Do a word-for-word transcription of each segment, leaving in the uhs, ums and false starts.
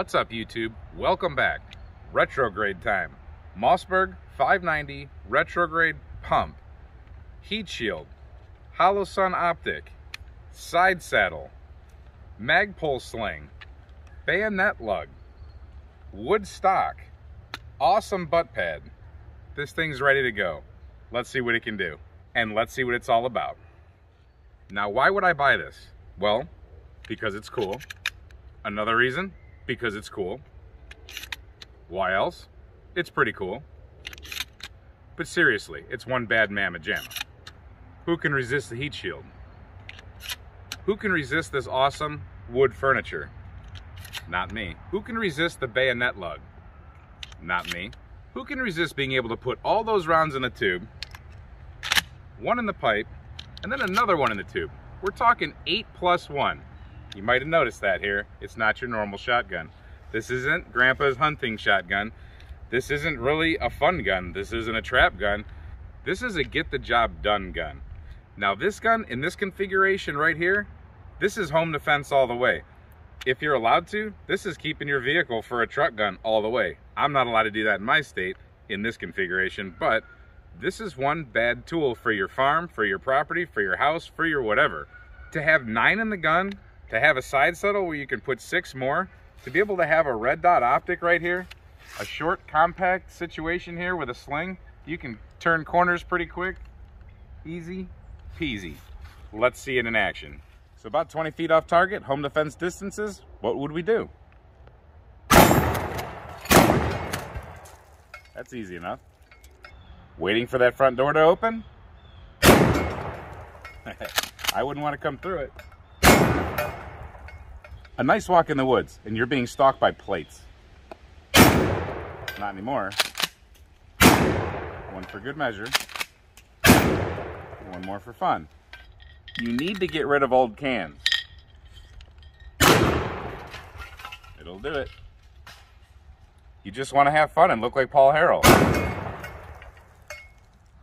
What's up, YouTube? Welcome back. Retrograde time. Mossberg five ninety retrograde pump, heat shield, Holosun optic, side saddle, Magpul sling, bayonet lug, wood stock, awesome butt pad. This thing's ready to go. Let's see what it can do, and let's see what it's all about. Now, why would I buy this? Well, because it's cool. Another reason, because it's cool. Why else? It's pretty cool. But seriously, it's one bad mamma jamma. Who can resist the heat shield? Who can resist this awesome wood furniture? Not me. Who can resist the bayonet lug? Not me. Who can resist being able to put all those rounds in a tube, one in the pipe, and then another one in the tube? We're talking eight plus one. You might have noticed that here. It's not your normal shotgun. This isn't Grandpa's hunting shotgun. This isn't really a fun gun. This isn't a trap gun. This is a get the job done gun. Now this gun in this configuration right here, this is home defense all the way. If you're allowed to, this is keeping your vehicle for a truck gun all the way. I'm not allowed to do that in my state in this configuration, but this is one bad tool for your farm, for your property, for your house, for your whatever. To have nine in the gun, to have a side saddle where you can put six more, to be able to have a red dot optic right here, a short compact situation here with a sling, you can turn corners pretty quick, easy peasy. Let's see it in action. So about twenty feet off target, home defense distances, what would we do? That's easy enough. Waiting for that front door to open? I wouldn't want to come through it. A nice walk in the woods, and you're being stalked by plates. Not anymore. One for good measure. One more for fun. You need to get rid of old cans. It'll do it. You just want to have fun and look like Paul Harrell.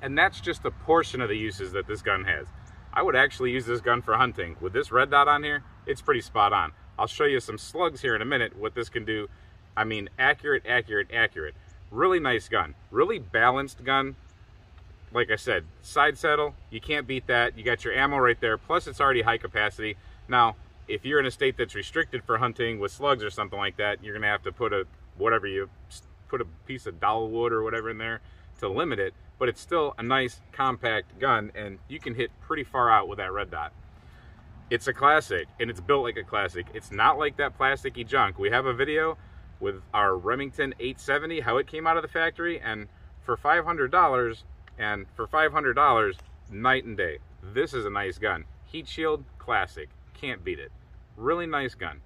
And that's just a portion of the uses that this gun has. I would actually use this gun for hunting. With this red dot on here, it's pretty spot on. I'll show you some slugs here in a minute, what this can do. I mean, accurate, accurate, accurate. Really nice gun, really balanced gun. Like I said, side saddle, you can't beat that. You got your ammo right there, plus it's already high capacity. Now, if you're in a state that's restricted for hunting with slugs or something like that, you're gonna have to put a, whatever you, put a piece of dowel wood or whatever in there to limit it, but it's still a nice compact gun and you can hit pretty far out with that red dot. It's a classic and it's built like a classic. It's not like that plasticky junk. We have a video with our Remington eight seventy, how it came out of the factory, and for five hundred dollars, and for five hundred dollars, night and day. This is a nice gun. Heat shield, classic. Can't beat it. Really nice gun.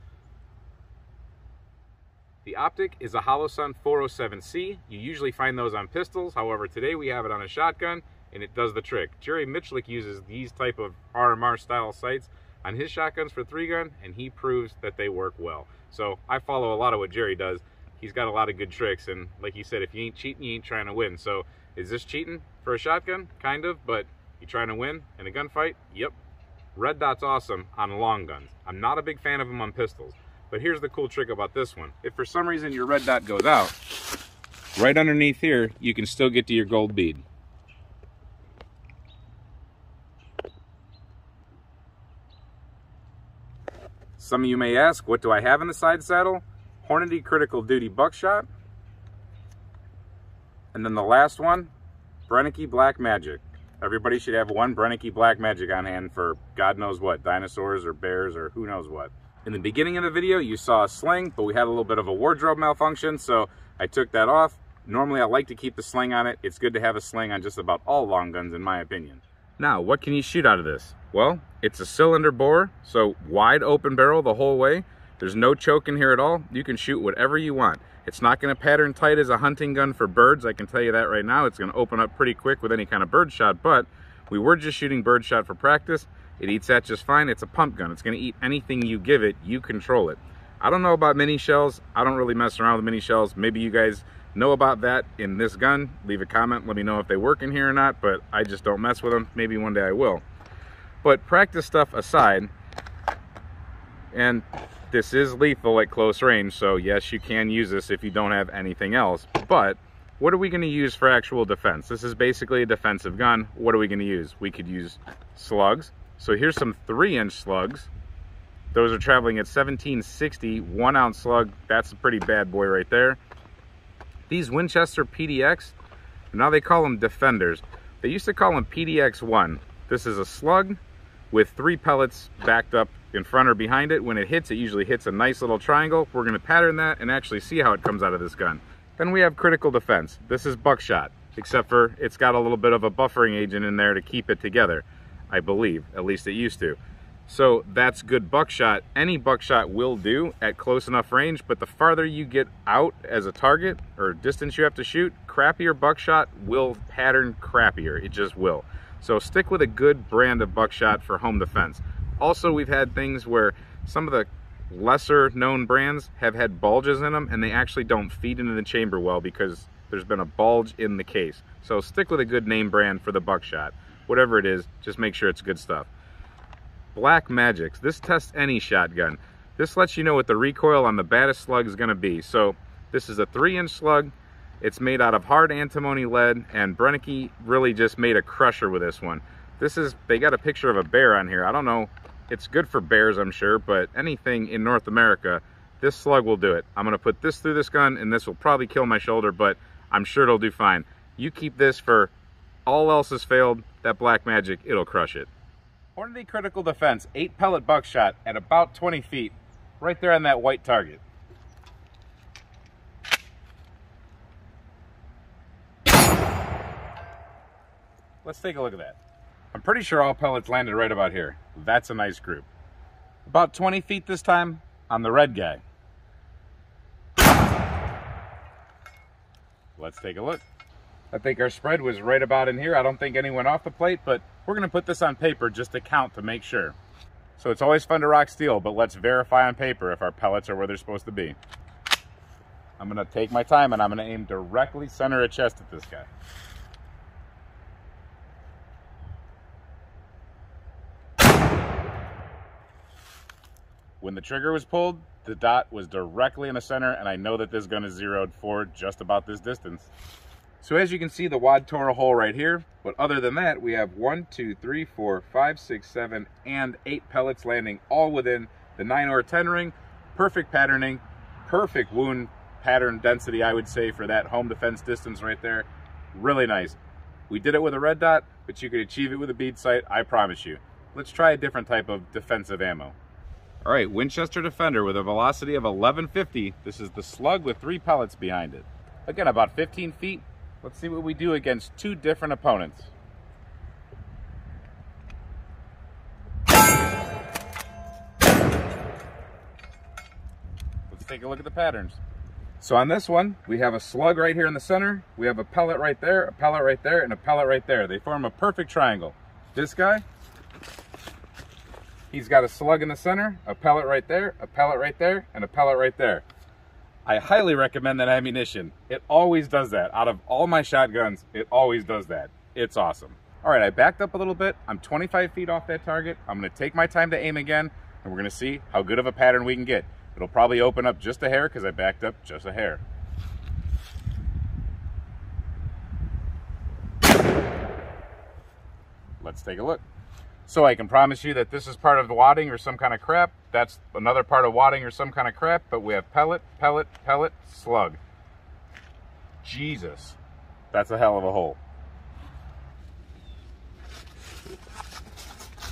The optic is a Holosun four oh seven C. You usually find those on pistols. However, today we have it on a shotgun, and it does the trick. Jerry Michlik uses these type of R M R style sights on his shotguns for three gun, and he proves that they work well. So I follow a lot of what Jerry does. He's got a lot of good tricks, and like he said, if you ain't cheating, you ain't trying to win. So is this cheating for a shotgun? Kind of, but you trying to win in a gunfight? Yep. Red dot's awesome on long guns. I'm not a big fan of them on pistols, but here's the cool trick about this one. If for some reason your red dot goes out, right underneath here, you can still get to your gold bead. Some of you may ask, what do I have in the side saddle? Hornady Critical Duty Buckshot. And then the last one, Brenneke Black Magic. Everybody should have one Brenneke Black Magic on hand for God knows what, dinosaurs or bears or who knows what. In the beginning of the video, you saw a sling, but we had a little bit of a wardrobe malfunction, so I took that off. Normally, I like to keep the sling on it. It's good to have a sling on just about all long guns, in my opinion. Now, what can you shoot out of this? Well, it's a cylinder bore, so wide open barrel the whole way. There's no choke in here at all. You can shoot whatever you want. It's not going to pattern tight as a hunting gun for birds. I can tell you that right now. It's going to open up pretty quick with any kind of bird shot, but we were just shooting bird shot for practice. It eats that just fine. It's a pump gun. It's going to eat anything you give it. You control it. I don't know about mini shells. I don't really mess around with mini shells. Maybe you guys know about that in this gun. Leave a comment. Let me know if they work in here or not, but I just don't mess with them. Maybe one day I will. But practice stuff aside, and this is lethal at close range, so yes, you can use this if you don't have anything else. But what are we going to use for actual defense? This is basically a defensive gun. What are we going to use? We could use slugs. So here's some three inch slugs. Those are traveling at seventeen sixty, one ounce slug. That's a pretty bad boy right there. These Winchester P D X, now they call them Defenders. They used to call them P D X one. This is a slug with three pellets backed up in front or behind it. When it hits, it usually hits a nice little triangle. We're going to pattern that and actually see how it comes out of this gun. Then we have Critical Defense. This is buckshot, except for it's got a little bit of a buffering agent in there to keep it together, I believe. At least it used to. So that's good buckshot. Any buckshot will do at close enough range, but the farther you get out as a target or distance you have to shoot, crappier buckshot will pattern crappier. It just will. So stick with a good brand of buckshot for home defense. Also, we've had things where some of the lesser known brands have had bulges in them and they actually don't feed into the chamber well because there's been a bulge in the case. So stick with a good name brand for the buckshot. Whatever it is, just make sure it's good stuff. Black Magics. This tests any shotgun. This lets you know what the recoil on the baddest slug is going to be. So this is a three inch slug. It's made out of hard antimony lead, and Brenneke really just made a crusher with this one. This is, they got a picture of a bear on here. I don't know. It's good for bears, I'm sure, but anything in North America, this slug will do it. I'm going to put this through this gun, and this will probably kill my shoulder, but I'm sure it'll do fine. You keep this for all else has failed, that Black Magic, it'll crush it. Hornady Critical Defense, eight pellet buckshot at about twenty feet, right there on that white target. Let's take a look at that. I'm pretty sure all pellets landed right about here. That's a nice group. About twenty feet this time on the red guy. Let's take a look. I think our spread was right about in here. I don't think any went off the plate, but we're going to put this on paper just to count to make sure. So it's always fun to rock steel, but let's verify on paper if our pellets are where they're supposed to be. I'm going to take my time and I'm going to aim directly center of chest at this guy. When the trigger was pulled, the dot was directly in the center, and I know that this gun is zeroed for just about this distance. So as you can see, the wad tore a hole right here, but other than that, we have one, two, three, four, five, six, seven, and eight pellets landing all within the nine or ten ring. Perfect patterning, perfect wound pattern density, I would say, for that home defense distance right there. Really nice. We did it with a red dot, but you could achieve it with a bead sight, I promise you. Let's try a different type of defensive ammo. All right, Winchester Defender with a velocity of eleven fifty. This is the slug with three pellets behind it. Again, about fifteen feet. Let's see what we do against two different opponents. Let's take a look at the patterns. So on this one, we have a slug right here in the center. We have a pellet right there, a pellet right there, and a pellet right there. They form a perfect triangle. This guy, he's got a slug in the center, a pellet right there, a pellet right there, and a pellet right there. I highly recommend that ammunition. It always does that. Out of all my shotguns, it always does that. It's awesome. All right, I backed up a little bit. I'm twenty-five feet off that target. I'm going to take my time to aim again, and we're going to see how good of a pattern we can get. It'll probably open up just a hair because I backed up just a hair. Let's take a look. So I can promise you that this is part of the wadding or some kind of crap. That's another part of wadding or some kind of crap, but we have pellet, pellet, pellet, slug. Jesus, that's a hell of a hole.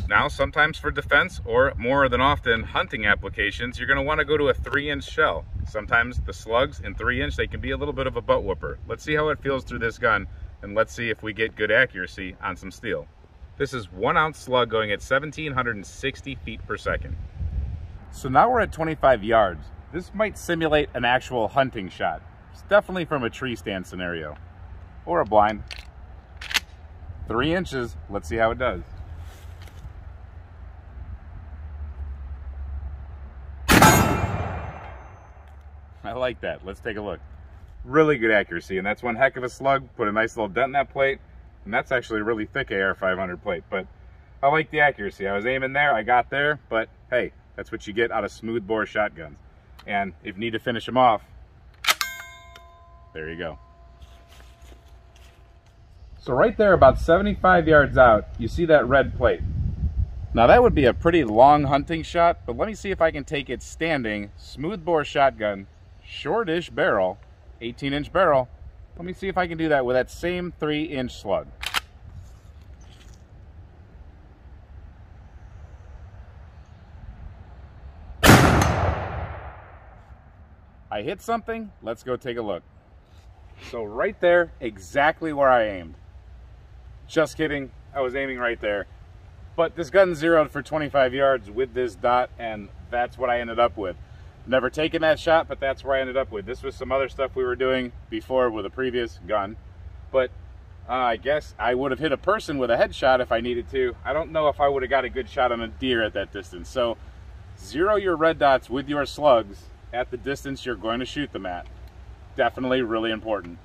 Now, sometimes for defense or more than often hunting applications, you're gonna wanna go to a three inch shell. Sometimes the slugs in three inch, they can be a little bit of a butt whooper. Let's see how it feels through this gun, and let's see if we get good accuracy on some steel. This is one ounce slug going at seventeen sixty feet per second. So now we're at twenty-five yards. This might simulate an actual hunting shot. It's definitely from a tree stand scenario or a blind. Three inches. Let's see how it does. I like that. Let's take a look. Really good accuracy, and that's one heck of a slug. Put a nice little dent in that plate. And that's actually a really thick A R five hundred plate, but I like the accuracy. I was aiming there, I got there, but hey, That's what you get out of smooth bore shotguns. And if you need to finish them off, there you go. So right there, about seventy-five yards out, you see that red plate. Now that would be a pretty long hunting shot, but let me see if I can take it standing, smooth bore shotgun, shortish barrel, eighteen inch barrel. Let me see if I can do that with that same three inch slug. I hit something, let's go take a look. So right there, exactly where I aimed. Just kidding, I was aiming right there. But this gun zeroed for twenty-five yards with this dot, and that's what I ended up with. Never taken that shot, but that's where I ended up with. This was some other stuff we were doing before with a previous gun. But uh, I guess I would have hit a person with a headshot if I needed to. I don't know if I would have got a good shot on a deer at that distance. So zero your red dots with your slugs at the distance you're going to shoot them at. Definitely really important.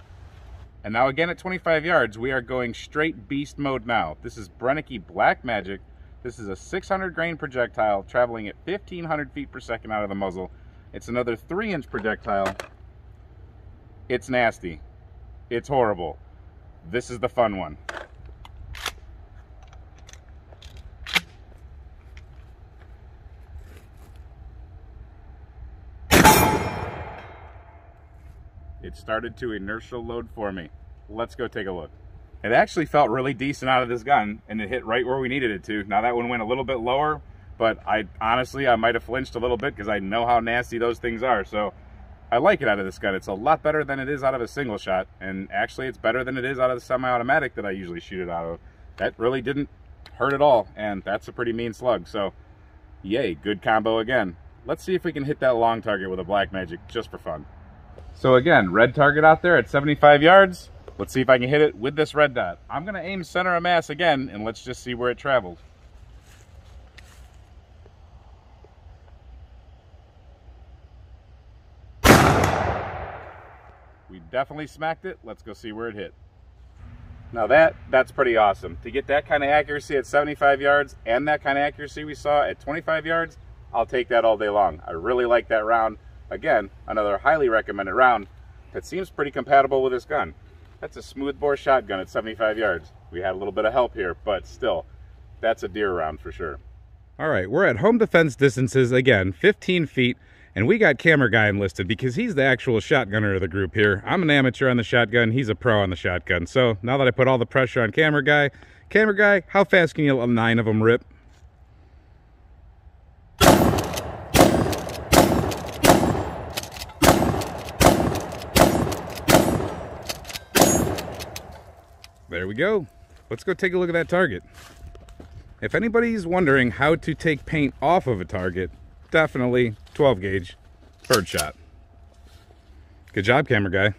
And now again at twenty-five yards, we are going straight beast mode now. This is Brenneke Black Magic. This is a six hundred grain projectile traveling at fifteen hundred feet per second out of the muzzle. It's another three inch projectile. It's nasty. It's horrible. This is the fun one. It started to inertial load for me. Let's go take a look. It actually felt really decent out of this gun, and it hit right where we needed it to. Now that one went a little bit lower, but I honestly, I might have flinched a little bit because I know how nasty those things are. So I like it out of this gun. It's a lot better than it is out of a single shot, and actually it's better than it is out of the semi-automatic that I usually shoot it out of. That really didn't hurt at all, and that's a pretty mean slug. So yay, good combo again. Let's see if we can hit that long target with a Black Magic just for fun. So again, red target out there at seventy-five yards. Let's see if I can hit it with this red dot. I'm gonna aim center of mass again, and let's just see where it travels. We definitely smacked it. Let's go see where it hit. Now that, that's pretty awesome. To get that kind of accuracy at seventy-five yards and that kind of accuracy we saw at twenty-five yards, I'll take that all day long. I really like that round. Again, another highly recommended round that seems pretty compatible with this gun. That's a smooth bore shotgun at seventy-five yards. We had a little bit of help here, but still, that's a deer round for sure. All right, we're at home defense distances again, fifteen feet, and we got camera guy enlisted because he's the actual shotgunner of the group here. I'm an amateur on the shotgun, he's a pro on the shotgun. So now that I put all the pressure on camera guy, camera guy, how fast can you let nine of them rip? There we go. Let's go take a look at that target. If anybody's wondering how to take paint off of a target, definitely twelve gauge birdshot. Good job, camera guy.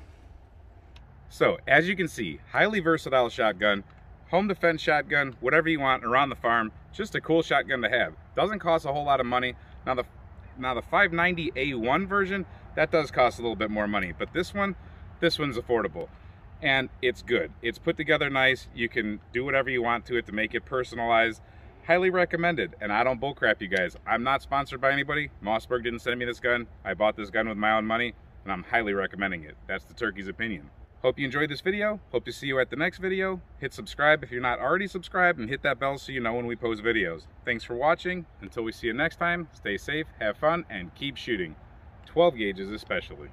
So, as you can see, highly versatile shotgun, home defense shotgun, whatever you want around the farm, just a cool shotgun to have. Doesn't cost a whole lot of money. Now the now the five ninety A one version, that does cost a little bit more money, but this one, this one's affordable. And it's good. It's put together nice. You can do whatever you want to it to make it personalized. Highly recommended. And I don't bullcrap you guys. I'm not sponsored by anybody. Mossberg didn't send me this gun. I bought this gun with my own money, and I'm highly recommending it. That's the Turkey's Opinion. Hope you enjoyed this video. Hope to see you at the next video. Hit subscribe if you're not already subscribed, and hit that bell so you know when we post videos. Thanks for watching. Until we see you next time, stay safe, have fun, and keep shooting. twelve gauges especially.